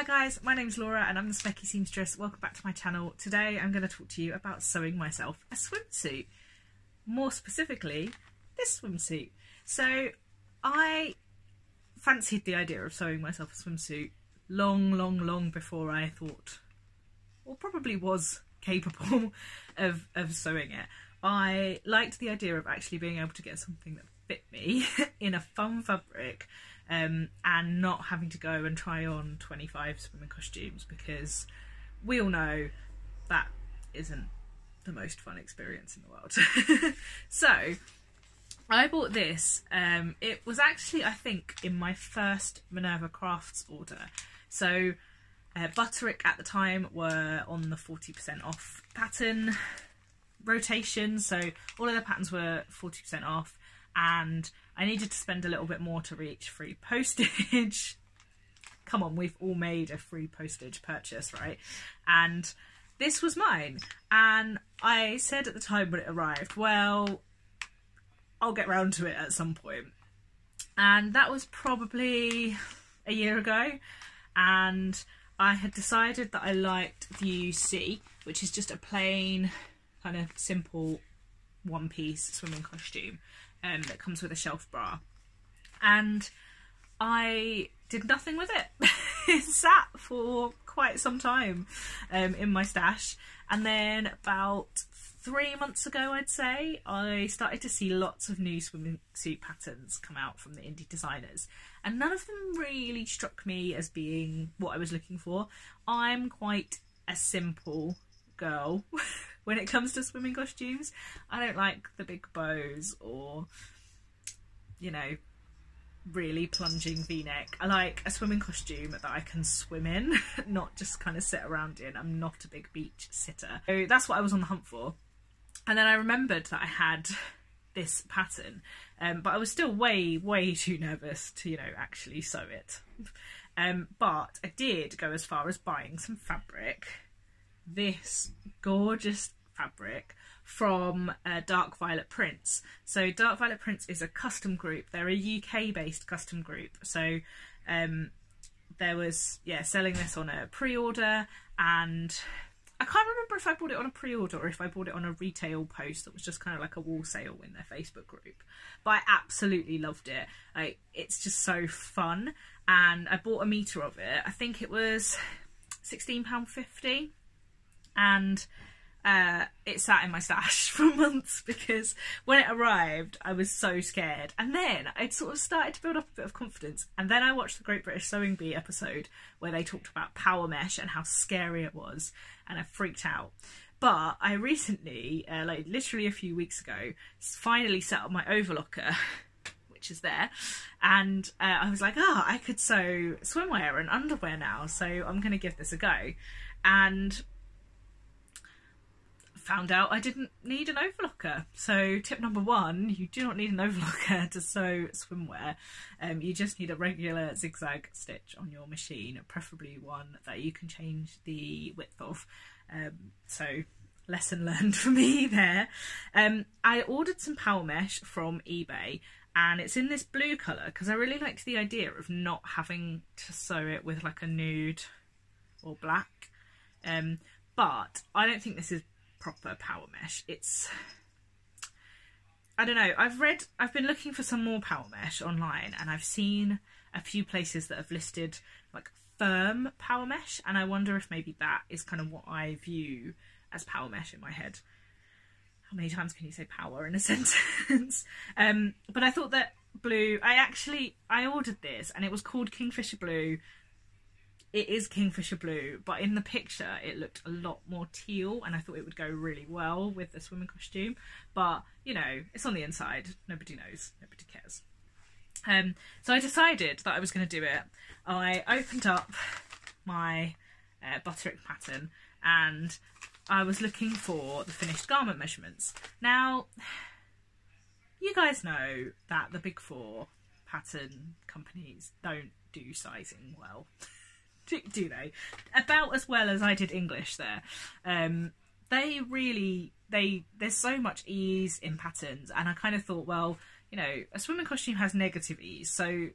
Hi guys, my name's Laura and I'm the Specky Seamstress. Welcome back to my channel. Today I'm going to talk to you about sewing myself a swimsuit. More specifically, this swimsuit. So I fancied the idea of sewing myself a swimsuit long before I thought, or probably was capable of sewing it. I liked the idea of actually being able to get something that fit me in a fun fabric and not having to go and try on 25 swimming costumes, because we all know that isn't the most fun experience in the world. So I bought this. It was actually, I think, in my first Minerva Crafts order. So Butterick at the time were on the 40% off pattern rotation, so all of their patterns were 40% off, and I needed to spend a little bit more to reach free postage. Come on, we've all made a free postage purchase, right? And this was mine, and I said at the time when it arrived, well, I'll get round to it at some point. And that was probably a year ago, and I had decided that I liked View C, which is just a plain kind of simple one-piece swimming costume that comes with a shelf bra, and I did nothing with it. It sat for quite some time in my stash, and then about 3 months ago, I'd say, I started to see lots of new swimsuit patterns come out from the indie designers, and none of them really struck me as being what I was looking for. I'm quite a simple girl when it comes to swimming costumes. I don't like the big bows or, you know, really plunging v-neck. I like a swimming costume that I can swim in, not just kind of sit around in. I'm not a big beach sitter. So that's what I was on the hunt for. And then I remembered that I had this pattern, but I was still way too nervous to, you know, actually sew it. But I did go as far as buying some fabric, this gorgeous fabric from Dark Violet Prints. So Dark Violet Prints is a custom group. They're a UK based custom group. So there was, yeah, selling this on a pre-order, and I can't remember if I bought it on a pre-order or if I bought it on a retail post that was just kind of like a wall sale in their Facebook group. But I absolutely loved it. It's just so fun, and I bought a meter of it. I think it was £16.50, and it sat in my stash for months, because when it arrived I was so scared, and then I'd sort of started to build up a bit of confidence, and then I watched the Great British Sewing Bee episode where they talked about power mesh and how scary it was, and I freaked out. But I recently, like literally a few weeks ago, finally set up my overlocker, which is there, and I was like, oh, I could sew swimwear and underwear now, so I'm gonna give this a go. And found out I didn't need an overlocker. So tip number one, you do not need an overlocker to sew swimwear. You just need a regular zigzag stitch on your machine, preferably one that you can change the width of. So lesson learned for me there. I ordered some power mesh from eBay, and it's in this blue colour because I really liked the idea of not having to sew it with like a nude or black. But I don't think this is proper power mesh. It's, I don't know, I've been looking for some more power mesh online, and I've seen a few places that have listed like firm power mesh, and I wonder if maybe that is kind of what I view as power mesh in my head. How many times can you say power in a sentence? But I thought that blue, I ordered this and it was called Kingfisher Blue. It is Kingfisher Blue, but in the picture it looked a lot more teal, and I thought it would go really well with the swimming costume. But, you know, it's on the inside. Nobody knows. Nobody cares. So I decided that I was going to do it. I opened up my Butterick pattern, and I was looking for the finished garment measurements. Now, you guys know that the big four pattern companies don't do sizing well. Do they? About as well as I did English there. There's so much ease in patterns, and I kind of thought, well, you know, a swimming costume has negative ease, so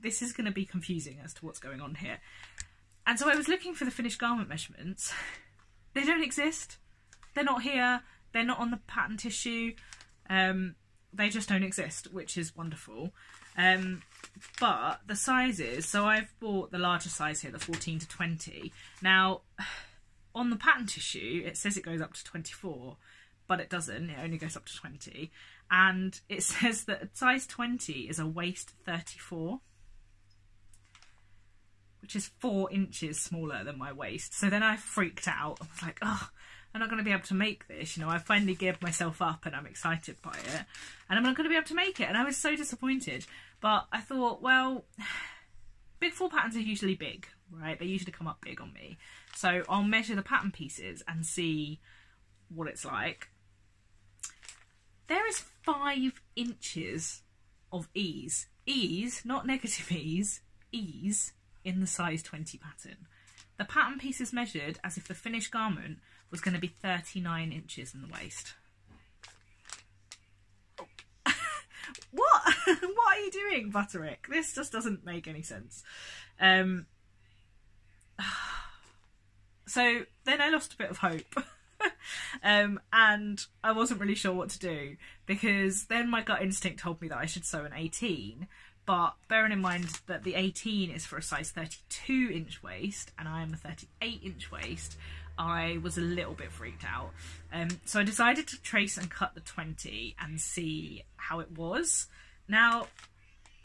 this is going to be confusing as to what's going on here. And so I was looking for the finished garment measurements. They don't exist. They're not here. They're not on the pattern tissue. They just don't exist, which is wonderful. But the sizes, so I've bought the larger size here, the 14 to 20. Now, on the pattern tissue, it says it goes up to 24, but it doesn't. It only goes up to 20. And it says that a size 20 is a waist 34, which is 4 inches smaller than my waist. So then I freaked out. I was like, oh, I'm not going to be able to make this. You know, I finally gave myself up and I'm excited by it. And I'm not going to be able to make it. And I was so disappointed. But I thought, well, big four patterns are usually big, right? They usually come up big on me. So I'll measure the pattern pieces and see what it's like. There is 5 inches of ease. Ease, not negative ease, ease in the size 20 pattern. The pattern piece is measured as if the finished garment was going to be 39 inches in the waist. What? What are you doing, Butterick? This just doesn't make any sense. So then I lost a bit of hope. And I wasn't really sure what to do, because then my gut instinct told me that I should sew an 18, but bearing in mind that the 18 is for a size 32 inch waist and I am a 38 inch waist, I was a little bit freaked out. So I decided to trace and cut the 20 and see how it was. Now,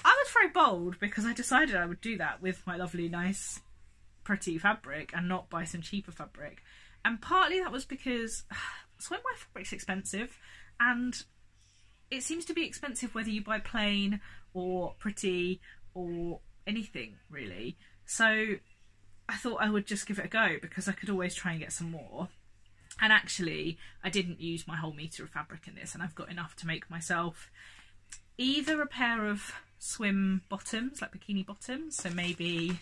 I was very bold because I decided I would do that with my lovely, nice, pretty fabric and not buy some cheaper fabric. And partly that was because sewing my fabric's expensive, and it seems to be expensive whether you buy plain or pretty or anything really. So I thought I would just give it a go because I could always try and get some more. And actually I didn't use my whole metre of fabric in this, and I've got enough to make myself either a pair of swim bottoms, like bikini bottoms, so maybe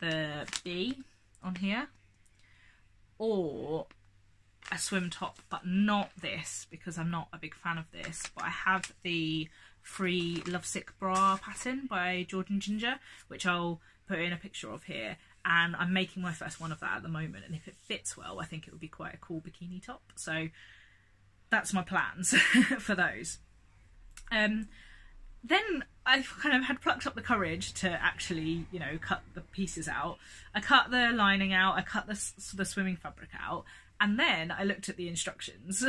the B on here, or a swim top, but not this because I'm not a big fan of this. But I have the free lovesick bra pattern by George and Ginger, which I'll put in a picture of here, and I'm making my first one of that at the moment, and if it fits well I think it would be quite a cool bikini top. So that's my plans for those. Then I kind of had plucked up the courage to actually, you know, cut the pieces out. I cut the lining out, I cut the swimming fabric out, and then I looked at the instructions,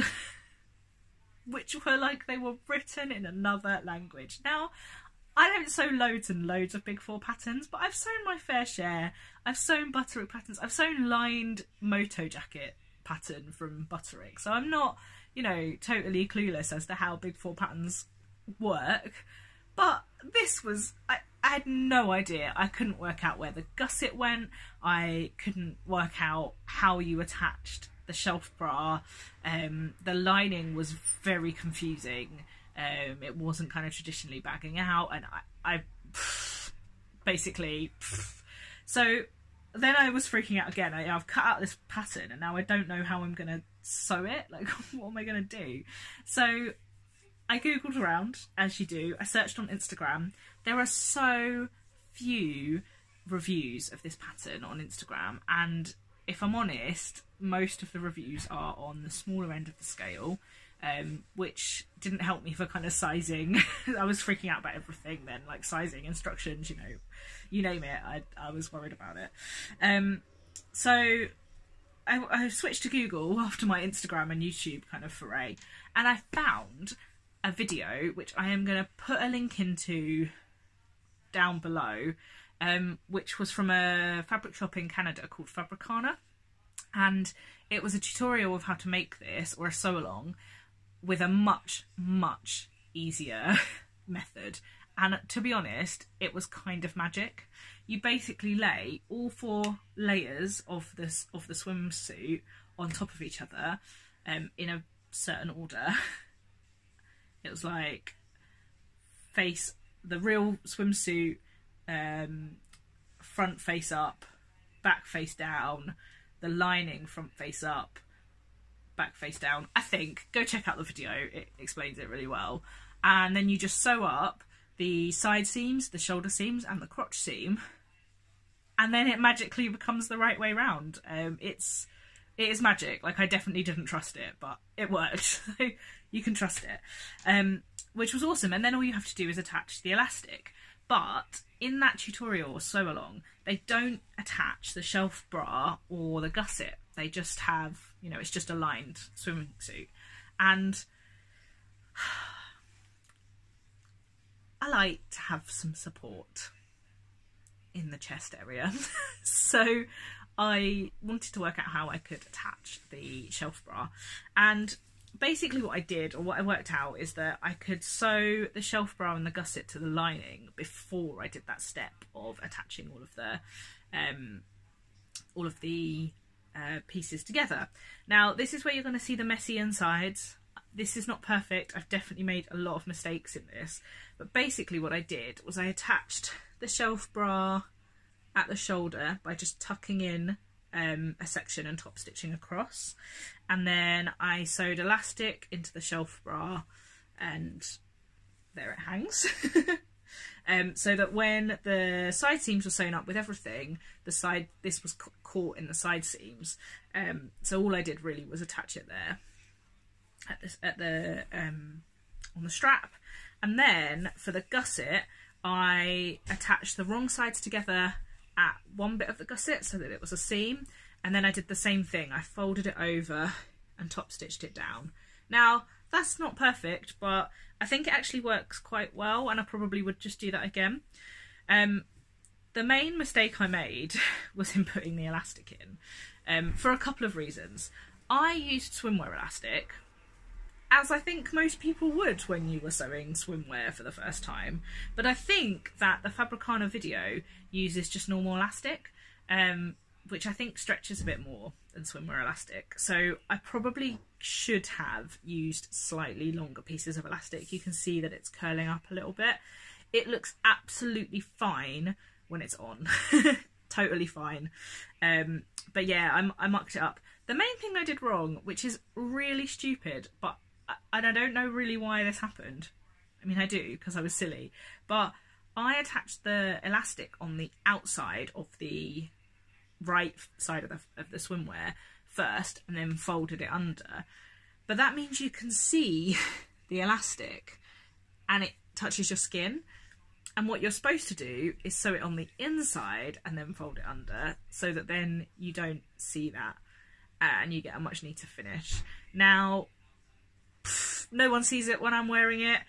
which were like they were written in another language. Now, I don't sew loads and loads of big four patterns, but I've sewn my fair share. I've sewn Butterick patterns. I've sewn lined moto jacket pattern from Butterick. So I'm not, you know, totally clueless as to how big four patterns work. But this was, I had no idea. I couldn't work out where the gusset went. I couldn't work out how you attached the shelf bra. The lining was very confusing. It wasn't kind of traditionally bagging out. And so then I was freaking out again. I've cut out this pattern and now I don't know how I'm going to sew it. Like, what am I going to do? So I googled around, as you do. I searched on Instagram. There are so few reviews of this pattern on Instagram, and if I'm honest, most of the reviews are on the smaller end of the scale, which didn't help me for kind of sizing. I was freaking out about everything then, like sizing, instructions, you know, you name it. I was worried about it. So I switched to Google after my Instagram and YouTube kind of foray, and I found a video which I am going to put a link into down below, which was from a fabric shop in Canada called Fabricana, and it was a tutorial of how to make this, or a sew along, with a much easier method. And to be honest, it was kind of magic. You basically lay all 4 layers of this of the swimsuit on top of each other, in a certain order. It was like face, the real swimsuit, front face up, back face down, the lining front face up, back face down, I think. Go check out the video, it explains it really well. And then you just sew up the side seams, the shoulder seams and the crotch seam and then it magically becomes the right way round. It is magic. Like, I definitely didn't trust it, but it worked. You can trust it, which was awesome. And then all you have to do is attach the elastic. But in that tutorial or sew along, they don't attach the shelf bra or the gusset. They just have, you know, it's just a lined swimming suit. And I like to have some support in the chest area. So I wanted to work out how I could attach the shelf bra. And basically what I did, or what I worked out, is that I could sew the shelf bra and the gusset to the lining before I did that step of attaching all of the pieces together. Now, this is where you're going to see the messy insides. This is not perfect. I've definitely made a lot of mistakes in this, but basically what I did was I attached the shelf bra at the shoulder by just tucking in a section and top stitching across, and then I sewed elastic into the shelf bra, and there it hangs. So that when the side seams were sewn up with everything, this was caught in the side seams. So all I did really was attach it there on the strap, and then for the gusset I attached the wrong sides together at one bit of the gusset so that it was a seam, and then I did the same thing. I folded it over and top stitched it down. Now, that's not perfect, but I think it actually works quite well, and I probably would just do that again. The main mistake I made was in putting the elastic in, for a couple of reasons. I used swimwear elastic, as I think most people would when you were sewing swimwear for the first time, but I think that the Fabricana video uses just normal elastic, which I think stretches a bit more than swimwear elastic. So I probably should have used slightly longer pieces of elastic. You can see that it's curling up a little bit. It looks absolutely fine when it's on. Totally fine. But yeah, I mucked it up. The main thing I did wrong, which is really stupid, but I don't know really why this happened. I mean, I do, because I was silly, but I attached the elastic on the outside of the right side of the swimwear first, and then folded it under. But that means you can see the elastic and it touches your skin, and what you're supposed to do is sew it on the inside and then fold it under, so that then you don't see that and you get a much neater finish. Now, no one sees it when I'm wearing it.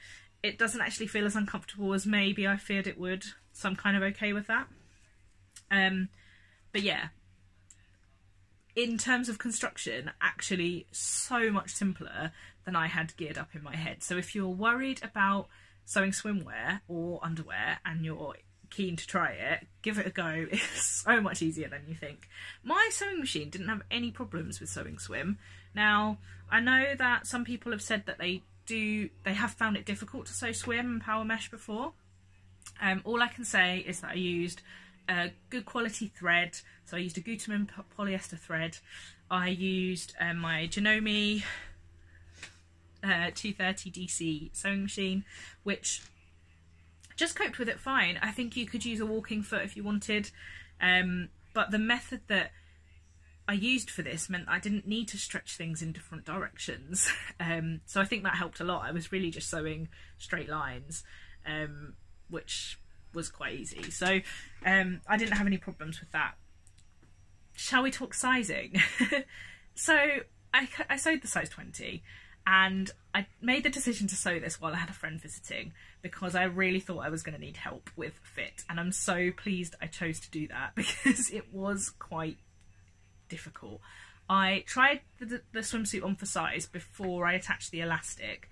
It doesn't actually feel as uncomfortable as maybe I feared it would, so I'm kind of okay with that. But yeah, in terms of construction, actually so much simpler than I had geared up in my head. So if you're worried about sewing swimwear or underwear and you're keen to try it, give it a go. It's so much easier than you think. My sewing machine didn't have any problems with sewing swim. Now, I know that some people have said that they have found it difficult to sew swim and power mesh before. All I can say is that I used a good quality thread. So I used a Guterman polyester thread. I used my Janome 230 DC sewing machine, which just coped with it fine. I think you could use a walking foot if you wanted, but the method that I used for this meant I didn't need to stretch things in different directions. So I think that helped a lot. I was really just sewing straight lines, which was quite easy. So I didn't have any problems with that. Shall we talk sizing? So I sewed the size 20, and I made the decision to sew this while I had a friend visiting, because I really thought I was going to need help with fit, and I'm so pleased I chose to do that, because it was quite difficult. I tried the swimsuit on for size before I attached the elastic,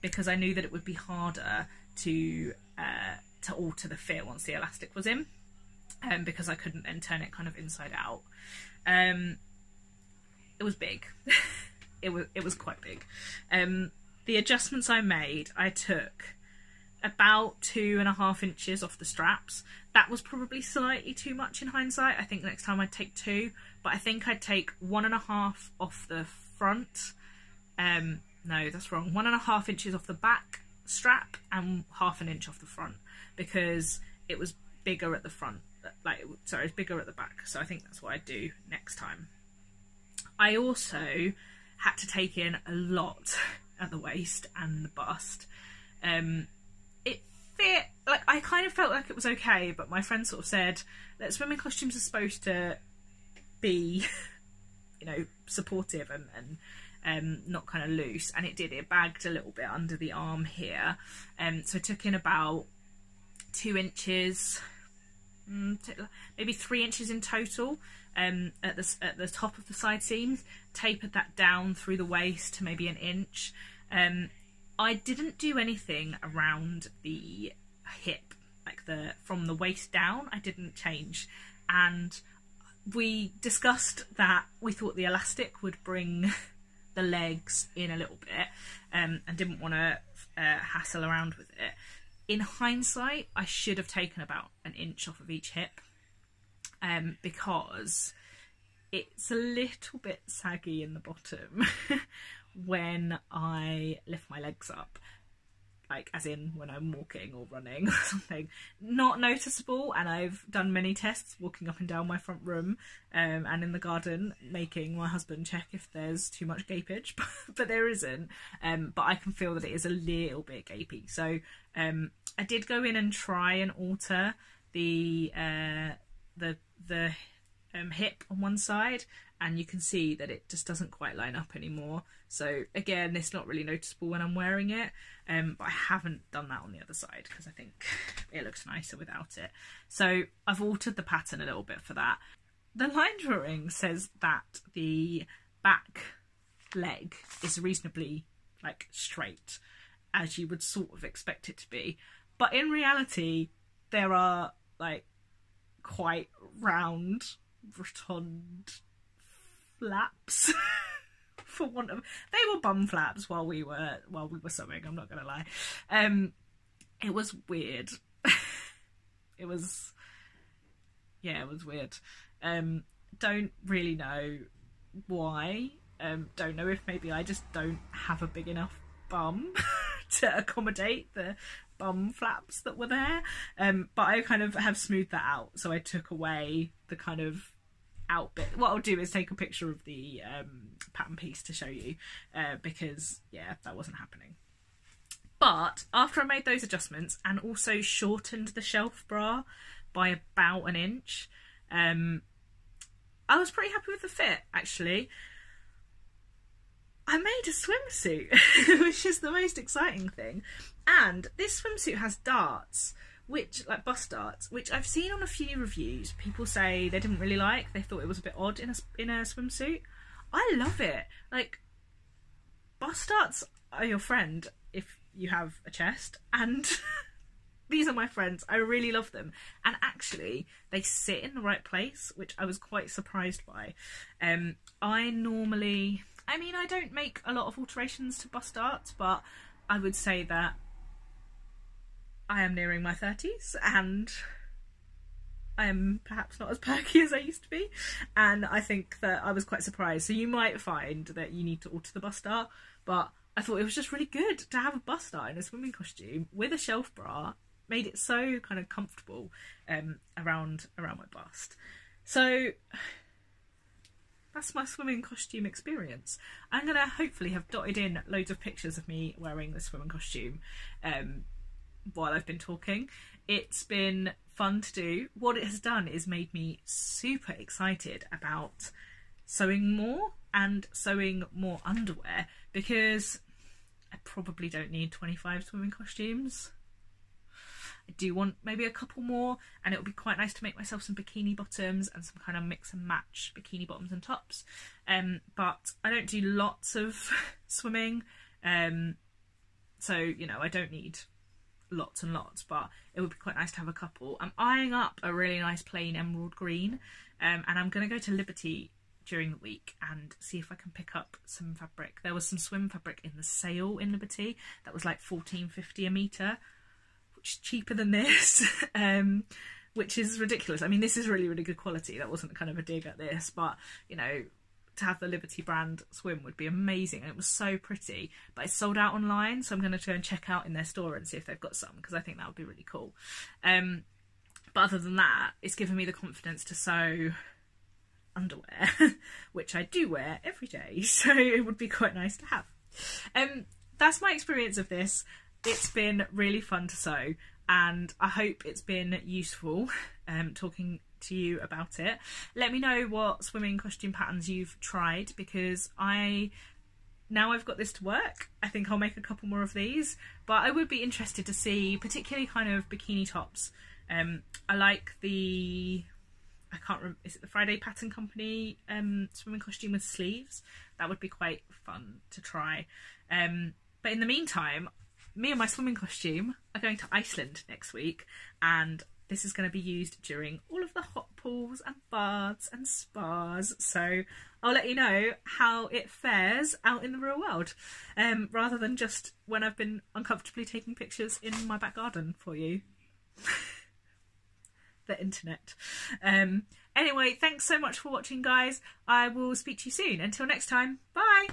because I knew that it would be harder to alter the fit once the elastic was in, because I couldn't then turn it kind of inside out. It was big. It was quite big. The adjustments I made, I took about 2.5 inches off the straps. That was probably slightly too much in hindsight. I think next time I'd take 2, but I think I'd take 1.5 off the front. No, that's wrong. 1.5 inches off the back strap and 1/2 inch off the front, because it was bigger at the front like, sorry, it's bigger at the back. So I think that's what I do next time. I also had to take in a lot at the waist and the bust. It fit, like, I kind of felt like it was okay, but my friend sort of said that swimming costumes are supposed to be, you know, supportive and not kind of loose, and it did. It bagged a little bit under the arm here, so I took in about 2 inches, maybe 3 inches in total, at the top of the side seams. Tapered that down through the waist to maybe 1 inch. I didn't do anything around the hip, like from the waist down. I didn't change, and we discussed that we thought the elastic would bring the legs in a little bit, and didn't want to hassle around with it. In hindsight, I should have taken about 1 inch off of each hip, because it's a little bit saggy in the bottom when I lift my legs up, like as in when I'm walking or running or something. Not noticeable, and I've done many tests walking up and down my front room, and in the garden, making my husband check if there's too much gapage, but there isn't. But I can feel that it is a little bit gapey. So I did go in and try and alter the hip on one side, and you can see that it just doesn't quite line up anymore. So again, it's not really noticeable when I'm wearing it, but I haven't done that on the other side because I think it looks nicer without it. So I've altered the pattern a little bit for that. The line drawing says that the back leg is reasonably, like, straight, as you would sort of expect it to be, but in reality there are, like, quite round, rotund flaps for want of, they were bum flaps while we were sewing, I'm not gonna lie. It was weird. It was, yeah, it was weird. Don't really know why. Don't know if maybe I just don't have a big enough bum to accommodate the bum flaps that were there, but I kind of have smoothed that out. So I took away the kind of out bit. What I'll do is take a picture of the pattern piece to show you, because yeah, that wasn't happening. But after I made those adjustments and also shortened the shelf bra by about 1 inch, I was pretty happy with the fit, actually. I made a swimsuit, which is the most exciting thing. And this swimsuit has darts, which, like, bust darts, which I've seen on a few reviews. People say they didn't really like, they thought it was a bit odd in a swimsuit. I love it. Like, bust darts are your friend if you have a chest, and these are my friends. I really love them, and actually they sit in the right place, which I was quite surprised by. I don't make a lot of alterations to bust darts, but I would say that I am nearing my 30s and I am perhaps not as perky as I used to be, and I think that I was quite surprised. So you might find that you need to alter the bust dart, but I thought it was just really good to have a bust dart in a swimming costume with a shelf bra. Made it so kind of comfortable around my bust. So that's my swimming costume experience. I'm going to hopefully have dotted in loads of pictures of me wearing the swimming costume while I've been talking. It's been fun to do. What it has done is made me super excited about sewing more and sewing more underwear, because I probably don't need 25 swimming costumes. I do want maybe a couple more, and it would be quite nice to make myself some bikini bottoms and some kind of mix and match bikini bottoms and tops. But I don't do lots of swimming, so, you know, I don't need lots and lots, but it would be quite nice to have a couple. I'm eyeing up a really nice plain emerald green, and I'm going to go to Liberty during the week and see if I can pick up some fabric. There was some swim fabric in the sale in Liberty that was like $14.50 a metre, cheaper than this, which is ridiculous. I mean, this is really, really good quality. That wasn't kind of a dig at this, but, you know, to have the Liberty brand swim would be amazing. And it was so pretty, but it's sold out online, so I'm going to go and check out in their store and see if they've got some, because I think that would be really cool. But other than that, it's given me the confidence to sew underwear, which I do wear every day, so it would be quite nice to have. That's my experience of this. It's been really fun to sew, and I hope it's been useful talking to you about it. Let me know what swimming costume patterns you've tried, because now I've got this to work, I think I'll make a couple more of these, but I would be interested to see particularly kind of bikini tops. I like the, I can't remember, is it the Friday Pattern Company swimming costume with sleeves? That would be quite fun to try. But in the meantime, me and my swimming costume are going to Iceland next week, and this is going to be used during all of the hot pools and baths and spas, so I'll let you know how it fares out in the real world, rather than just when I've been uncomfortably taking pictures in my back garden for you. The internet. Anyway, thanks so much for watching, guys. I will speak to you soon. Until next time, bye!